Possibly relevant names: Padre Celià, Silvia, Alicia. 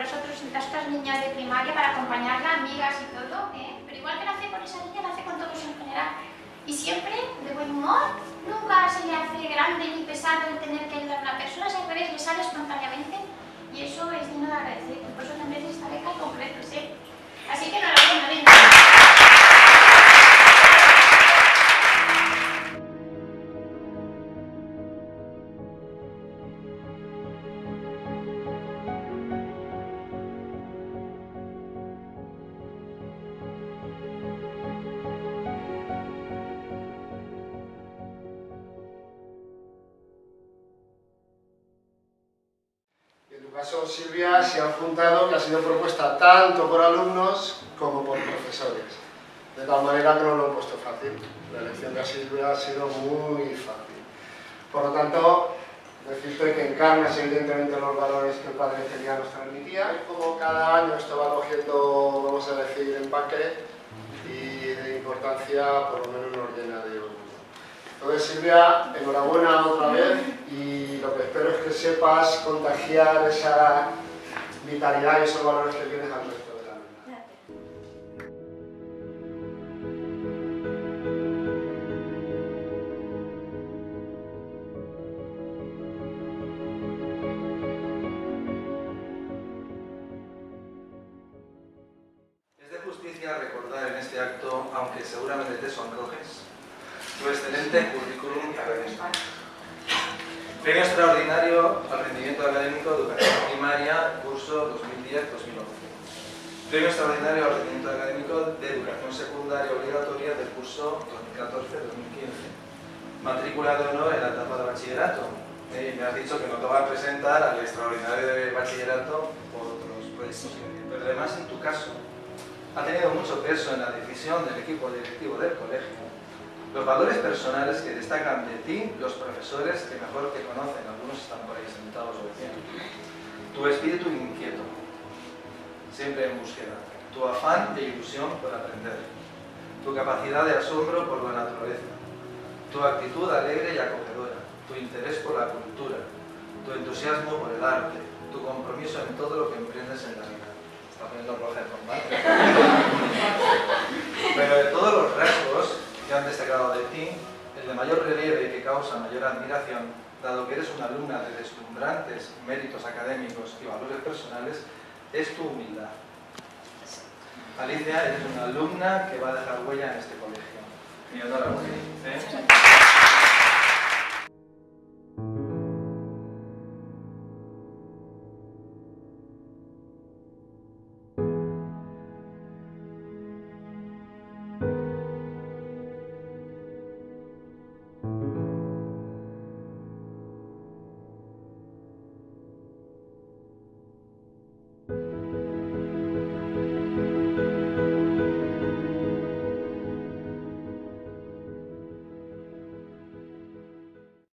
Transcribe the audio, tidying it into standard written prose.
nosotros estas niñas de primaria para acompañarla, amigas y todo, ¿eh? Pero igual que lo hace con esa niña, lo hace con todos en general. Y siempre de buen humor, nunca se le hace grande ni pesado el tener que ayudar a una persona, si al revés le sale espontáneamente y eso es digno de agradecer. Por eso también esta beca en concreto, ¿sí? Así que no lo voy a caso, Silvia se ha apuntado que ha sido propuesta tanto por alumnos como por profesores, de tal manera que no lo he puesto fácil. La elección de Silvia ha sido muy fácil. Por lo tanto, decirte que encarnas evidentemente los valores que el padre Celia nos transmitía, y como cada año esto va cogiendo, vamos a decir, empaque y de importancia, por lo menos nos llena de oro. Entonces, Silvia, enhorabuena otra vez y lo que espero es que sepas contagiar esa vitalidad y esos valores que tienes al resto de la vida. Es de justicia recordar en este acto, aunque seguramente te sonrojes, su excelente currículum académico. Premio extraordinario al rendimiento académico de educación primaria, curso 2010-2011. Premio extraordinario al rendimiento académico de educación secundaria obligatoria del curso 2014-2015. Matrícula de honor en la etapa de bachillerato. Me has dicho que no te va a presentar al extraordinario de bachillerato por otros proyectos. Pero además, en tu caso, ha tenido mucho peso en la decisión del equipo directivo del colegio. Los valores personales que destacan de ti los profesores que mejor te conocen, algunos están por ahí sentados hoy día. Tu espíritu inquieto, siempre en búsqueda. Tu afán e ilusión por aprender. Tu capacidad de asombro por la naturaleza. Tu actitud alegre y acogedora. Tu interés por la cultura. Tu entusiasmo por el arte. Tu compromiso en todo lo que emprendes en la vida. Está poniendo roja el combate. Pero de todos los rasgos que han destacado de ti, el de mayor relieve y que causa mayor admiración, dado que eres una alumna de deslumbrantes méritos académicos y valores personales, es tu humildad. Alicia, eres una alumna que va a dejar huella en este colegio. Mi honor a ti.